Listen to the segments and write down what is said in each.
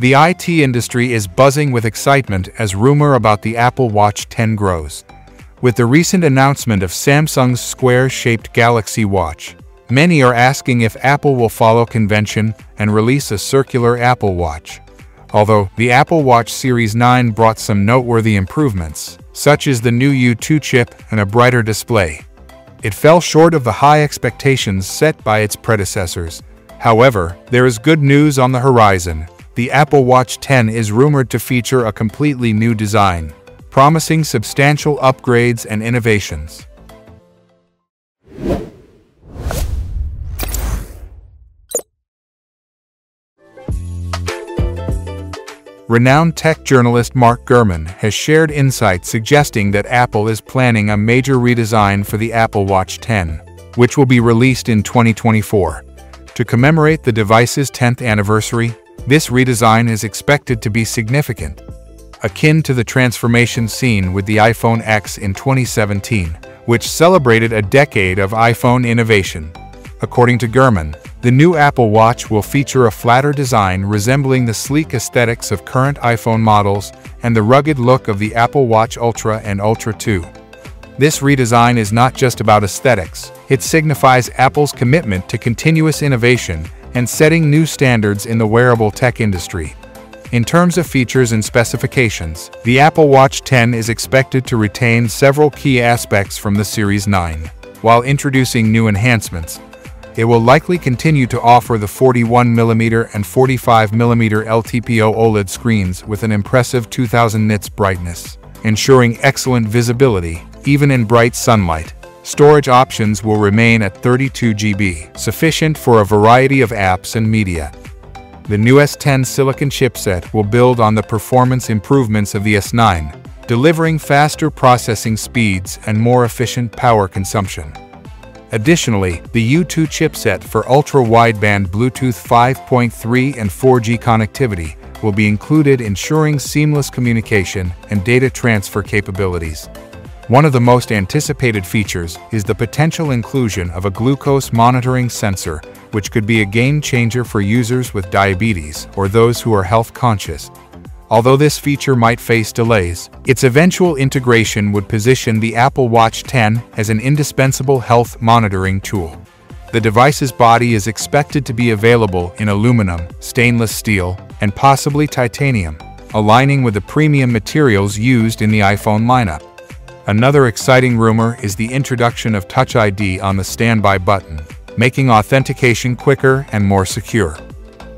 The IT industry is buzzing with excitement as rumor about the Apple Watch 10 grows. With the recent announcement of Samsung's square-shaped Galaxy Watch, many are asking if Apple will follow convention and release a circular Apple Watch. Although the Apple Watch Series 9 brought some noteworthy improvements, such as the new U2 chip and a brighter display, it fell short of the high expectations set by its predecessors. However, there is good news on the horizon. The Apple Watch 10 is rumored to feature a completely new design, promising substantial upgrades and innovations. Renowned tech journalist Mark Gurman has shared insights suggesting that Apple is planning a major redesign for the Apple Watch 10, which will be released in 2024. To commemorate the device's 10th anniversary, this redesign is expected to be significant, akin to the transformation seen with the iPhone X in 2017, which celebrated a decade of iPhone innovation. According to Gurman, the new Apple Watch will feature a flatter design resembling the sleek aesthetics of current iPhone models and the rugged look of the Apple Watch Ultra and Ultra 2. This redesign is not just about aesthetics, it signifies Apple's commitment to continuous innovation and setting new standards in the wearable tech industry. In terms of features and specifications, the Apple Watch 10 is expected to retain several key aspects from the Series 9. While introducing new enhancements, it will likely continue to offer the 41mm and 45mm LTPO OLED screens with an impressive 2000 nits brightness, ensuring excellent visibility, even in bright sunlight. Storage options will remain at 32 GB, sufficient for a variety of apps and media. The new S10 silicon chipset will build on the performance improvements of the S9, delivering faster processing speeds and more efficient power consumption. Additionally, the U2 chipset for ultra-wideband Bluetooth 5.3 and 4G connectivity will be included, ensuring seamless communication and data transfer capabilities. One of the most anticipated features is the potential inclusion of a glucose monitoring sensor, which could be a game-changer for users with diabetes or those who are health-conscious. Although this feature might face delays, its eventual integration would position the Apple Watch 10 as an indispensable health monitoring tool. The device's body is expected to be available in aluminum, stainless steel, and possibly titanium, aligning with the premium materials used in the iPhone lineup. Another exciting rumor is the introduction of Touch ID on the standby button, making authentication quicker and more secure.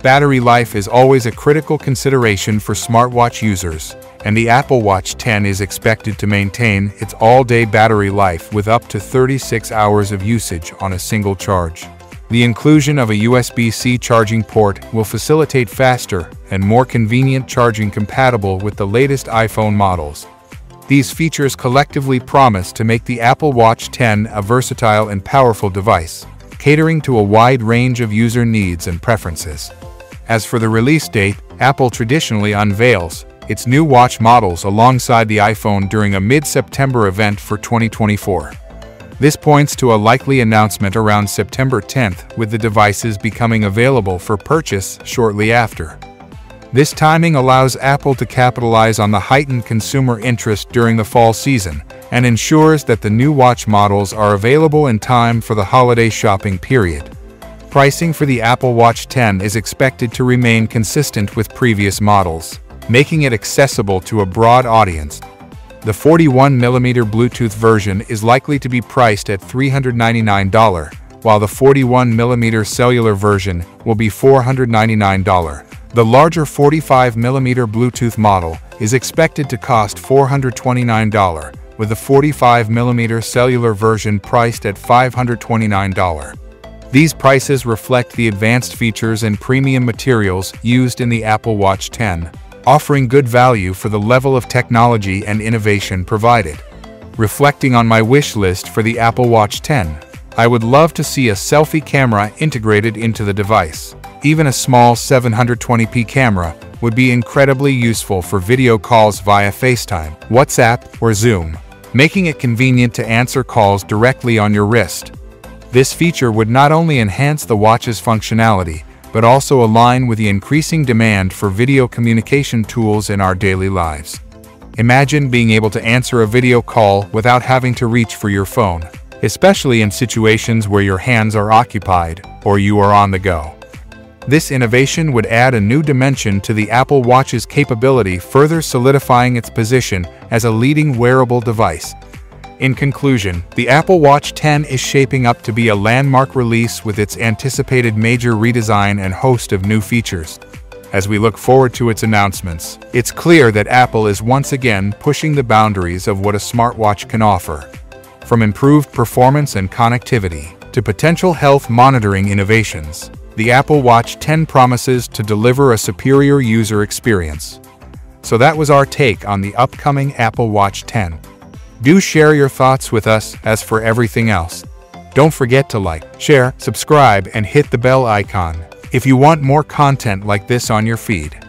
Battery life is always a critical consideration for smartwatch users, and the Apple Watch 10 is expected to maintain its all-day battery life with up to 36 hours of usage on a single charge. The inclusion of a USB-C charging port will facilitate faster and more convenient charging compatible with the latest iPhone models. These features collectively promise to make the Apple Watch 10 a versatile and powerful device, catering to a wide range of user needs and preferences. As for the release date, Apple traditionally unveils its new watch models alongside the iPhone during a mid-September event for 2024. This points to a likely announcement around September 10th, with the devices becoming available for purchase shortly after. This timing allows Apple to capitalize on the heightened consumer interest during the fall season and ensures that the new watch models are available in time for the holiday shopping period. Pricing for the Apple Watch 10 is expected to remain consistent with previous models, making it accessible to a broad audience. The 41mm Bluetooth version is likely to be priced at $399, while the 41mm cellular version will be $499. The larger 45mm Bluetooth model is expected to cost $429, with the 45mm cellular version priced at $529. These prices reflect the advanced features and premium materials used in the Apple Watch 10, offering good value for the level of technology and innovation provided. Reflecting on my wish list for the Apple Watch 10, I would love to see a selfie camera integrated into the device. Even a small 720p camera would be incredibly useful for video calls via FaceTime, WhatsApp, or Zoom, making it convenient to answer calls directly on your wrist. This feature would not only enhance the watch's functionality, but also align with the increasing demand for video communication tools in our daily lives. Imagine being able to answer a video call without having to reach for your phone, especially in situations where your hands are occupied or you are on the go. This innovation would add a new dimension to the Apple Watch's capability, further solidifying its position as a leading wearable device. In conclusion, the Apple Watch 10 is shaping up to be a landmark release with its anticipated major redesign and host of new features. As we look forward to its announcements, it's clear that Apple is once again pushing the boundaries of what a smartwatch can offer. From improved performance and connectivity to potential health monitoring innovations, the Apple Watch 10 promises to deliver a superior user experience. So that was our take on the upcoming Apple Watch 10. Do share your thoughts with us. As for everything else, don't forget to like, share, subscribe, and hit the bell icon if you want more content like this on your feed.